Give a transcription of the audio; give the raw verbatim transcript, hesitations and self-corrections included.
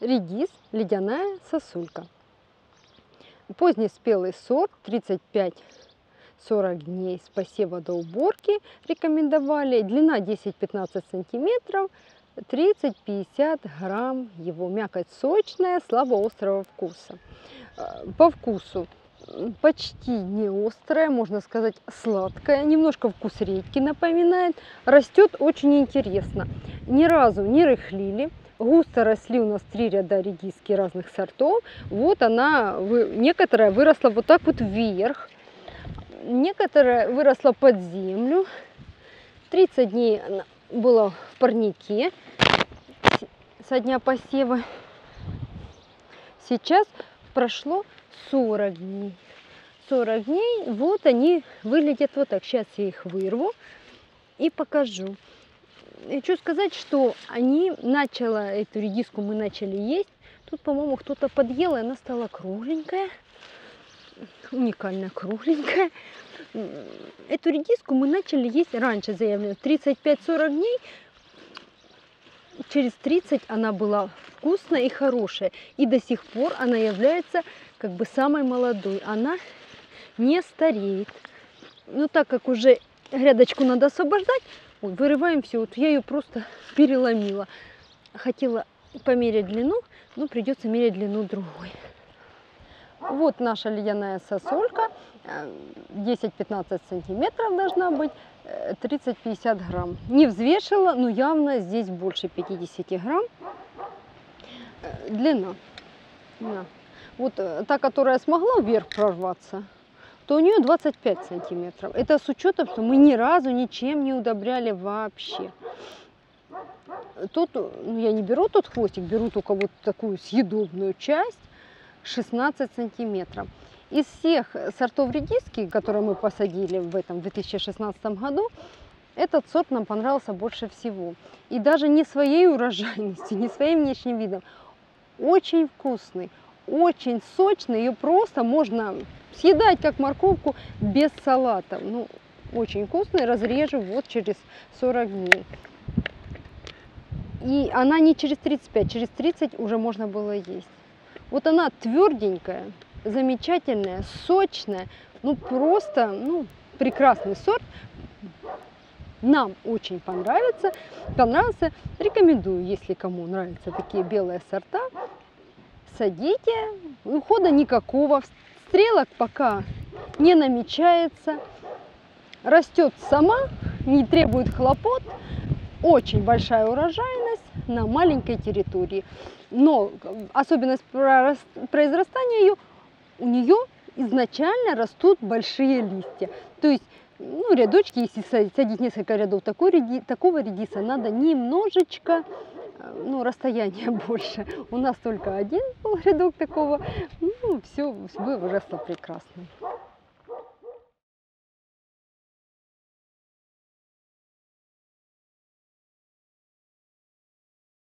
Редис, ледяная сосулька. Позднеспелый сорт, тридцать пять сорок дней с посева до уборки рекомендовали. Длина десять-пятнадцать сантиметров, тридцать-пятьдесят грамм. Его мякоть сочная, слабоострого вкуса. По вкусу почти не острая, можно сказать сладкая, немножко вкус редьки напоминает. Растет очень интересно, ни разу не рыхлили. Густо росли у нас три ряда редиски разных сортов. Вот она, некоторая выросла вот так вот вверх, некоторая выросла под землю. тридцать дней она была в парнике со дня посева. Сейчас прошло сорок дней. сорок дней, вот они выглядят вот так. Сейчас я их вырву и покажу. Хочу сказать, что они начала, эту редиску мы начали есть. Тут, по-моему, кто-то подъел, и она стала кругленькая. Уникально кругленькая. Эту редиску мы начали есть раньше, заявлено, тридцать пять-сорок дней. Через тридцать она была вкусная и хорошая. И до сих пор она является как бы самой молодой. Она не стареет. Но так как уже грядочку надо освобождать, ой, вырываем все. Вот я ее просто переломила. Хотела померить длину, но придется мерить длину другой. Вот наша ледяная сосулька. десять-пятнадцать сантиметров должна быть. тридцать-пятьдесят грамм. Не взвешивала, но явно здесь больше пятидесяти грамм. Длина. Да. Вот та, которая смогла вверх прорваться, то у нее двадцать пять сантиметров. Это с учетом, что мы ни разу ничем не удобряли вообще. Тут, ну, я не беру тот хвостик, беру только вот такую съедобную часть, шестнадцать сантиметров. Из всех сортов редиски, которые мы посадили в этом две тысячи шестнадцатом году, этот сорт нам понравился больше всего. И даже не своей урожайностью, не своим внешним видом. Очень вкусный, очень сочный. Ее просто можно съедать, как морковку, без салата. Ну, очень вкусный. Разрежу вот через сорок дней. И она не через тридцать пять, через тридцать уже можно было есть. Вот она тверденькая, замечательная, сочная, ну просто, ну, прекрасный сорт. Нам очень понравится, понравился, рекомендую, если кому нравятся такие белые сорта, садите, ухода никакого, стрелок пока не намечается, растет сама, не требует хлопот, очень большая урожайность на маленькой территории, но особенность произрастания ее: у нее изначально растут большие листья. То есть, ну, рядочки, если садить несколько рядов такой реди, такого редиса, надо немножечко, ну, расстояние больше. У нас только один был рядок такого, ну, все, все выросло прекрасно.